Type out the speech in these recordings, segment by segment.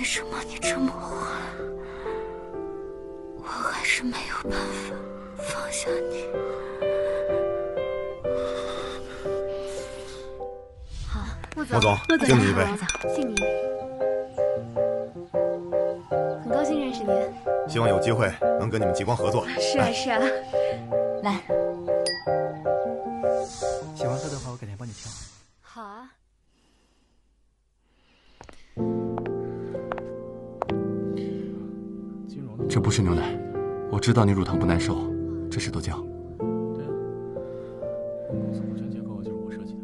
为什么你这么火了？我还是没有办法放下你。好，莫总，敬你一杯。敬你一杯。很高兴认识您。希望有机会能跟你们极光合作。是啊，是啊。来。喜欢喝的话，我改天帮你挑。好啊。 这不是牛奶，我知道你乳糖不耐受，这是豆浆。对啊，我们公司股权结构就是我设计的。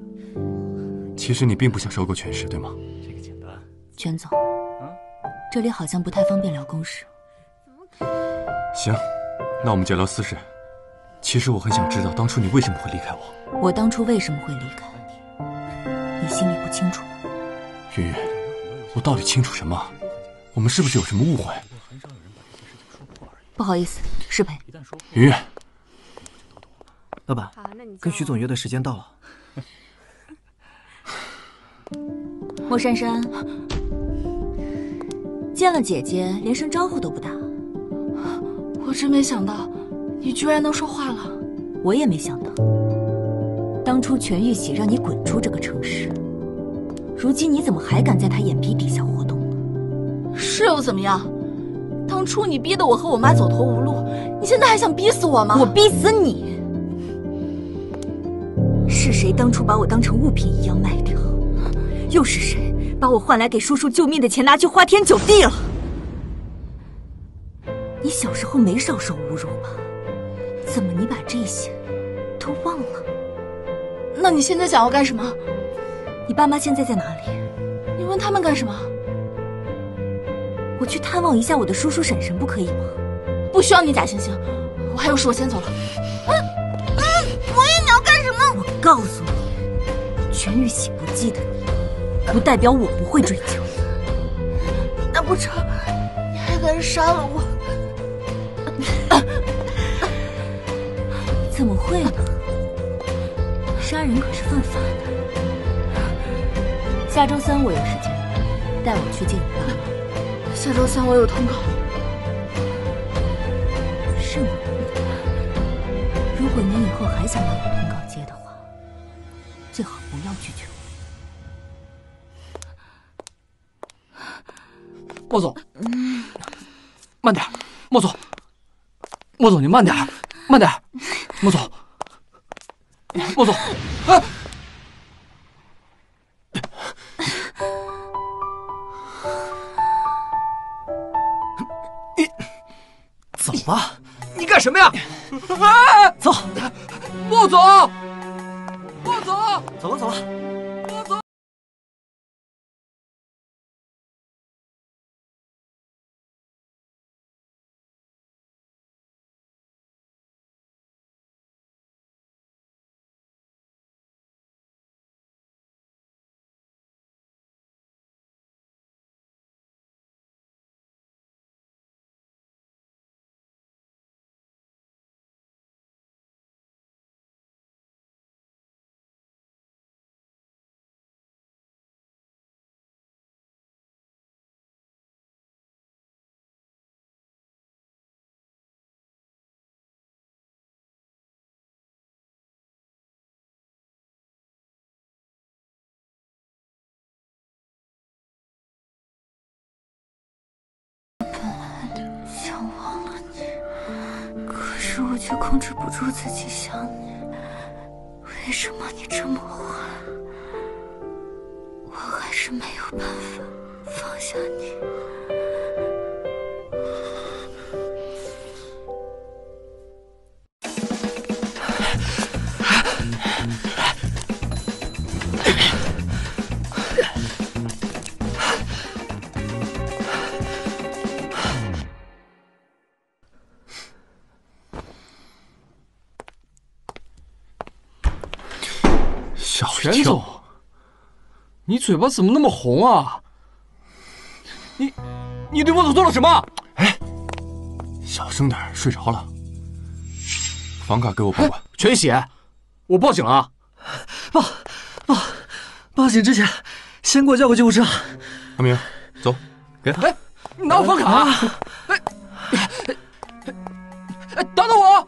其实你并不想收购全氏，对吗？这个简单。全总，啊，这里好像不太方便聊公事。行，那我们就聊私事。其实我很想知道，当初你为什么会离开我？我当初为什么会离开？你心里不清楚吗？云云，我到底清楚什么？我们是不是有什么误会？ 不好意思，失陪。云云，老板，跟徐总约的时间到了。莫珊珊，见了姐姐连声招呼都不打。我真没想到，你居然能说话了。我也没想到，当初全玉玺让你滚出这个城市，如今你怎么还敢在他眼皮底下活动呢？是又怎么样？ 当初你逼得我和我妈走投无路，你现在还想逼死我吗？我逼死你！是谁当初把我当成物品一样卖掉？又是谁把我换来给叔叔救命的钱拿去花天酒地了？你小时候没少受侮辱吧？怎么你把这些都忘了？那你现在想要干什么？你爸妈现在在哪里？你问他们干什么？ 我去探望一下我的叔叔婶婶，不可以吗？不需要你假惺惺，我还有事，我先走了。我也你要干什么？我告诉你，全玉玺不记得你，不代表我不会追究。那不成，你还敢杀了我？怎么会呢？杀人可是犯法的。下周三我有时间，带我去见你爸妈。 下周三我有通告，是吗？如果你以后还想让我通告接的话，最好不要拒绝我。莫总，慢点，莫总，你慢点，莫总，哎。 怎么了？你干什么呀？哎，走，莫总，莫总，走了，莫总。我却控制不住自己想你，为什么你这么火了？我还是没有办法放下你。全总，你嘴巴怎么那么红啊？你对莫总做了什么？哎，小声点，睡着了。房卡给我保管。全玺，我报警了啊！报警之前，先给我叫个救护车。阿明，走。别怕！哎，你拿我房卡！哎，打我！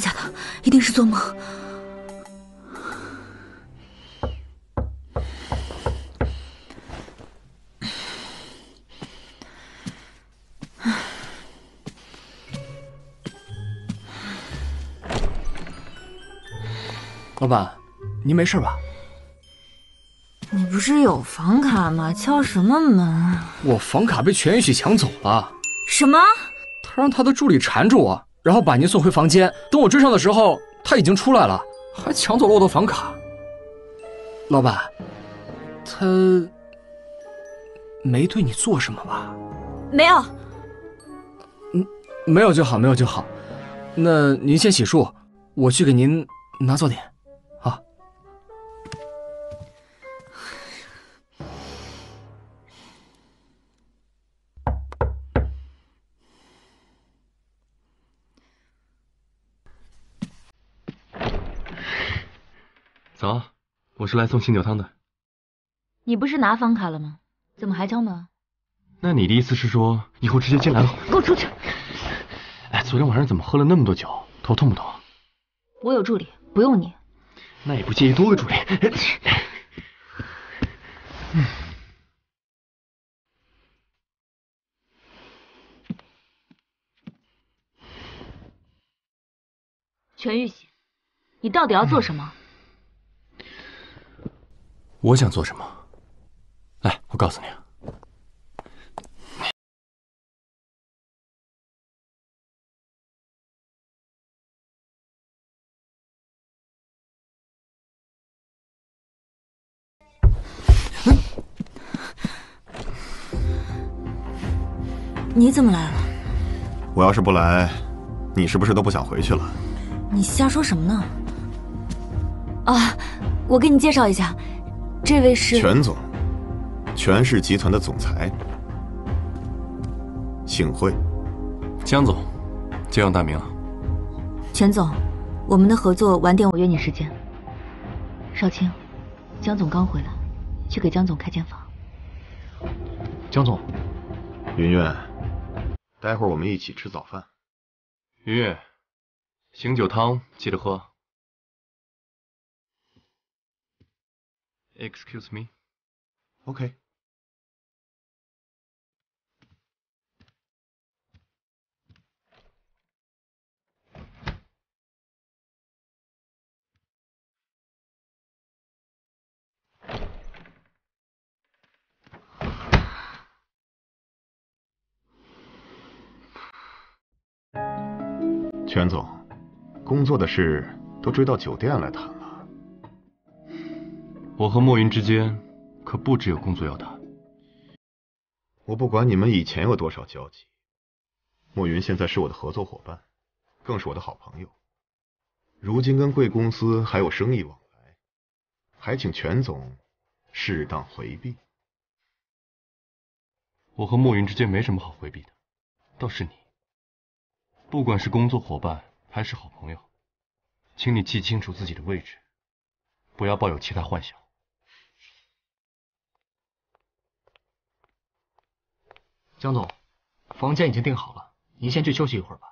假的，一定是做梦。 老板，您没事吧？你不是有房卡吗？敲什么门啊？我房卡被全玉玺抢走了。什么？他让他的助理缠住我，然后把您送回房间。等我追上的时候，他已经出来了，还抢走了我的房卡。老板，他没对你做什么吧？没有。没有就好，没有就好。那您先洗漱，我去给您拿早点。 早，我是来送醒酒汤的。你不是拿房卡了吗？怎么还敲门？那你的意思是说以后直接进来了？给我出去！哎，昨天晚上怎么喝了那么多酒？头痛不痛？我有助理，不用你。那也不介意多个助理。全玉玺，你到底要做什么？ 我想做什么？来，我告诉你。你怎么来了？我要是不来，你是不是都不想回去了？你瞎说什么呢？啊，我给你介绍一下。 这位是全总，全氏集团的总裁，幸会。江总，久仰大名。全总，我们的合作晚点我约你时间。少卿，江总刚回来，去给江总开间房。江总，云云，待会儿我们一起吃早饭。云云，醒酒汤记得喝。 Excuse me. OK. 全总，工作的事都追到酒店来谈。 我和莫云之间可不只有工作要谈。我不管你们以前有多少交集，莫云现在是我的合作伙伴，更是我的好朋友。如今跟贵公司还有生意往来，还请全总适当回避。我和莫云之间没什么好回避的，倒是你，不管是工作伙伴还是好朋友，请你记清楚自己的位置，不要抱有其他幻想。 江总，房间已经订好了，您先去休息一会儿吧。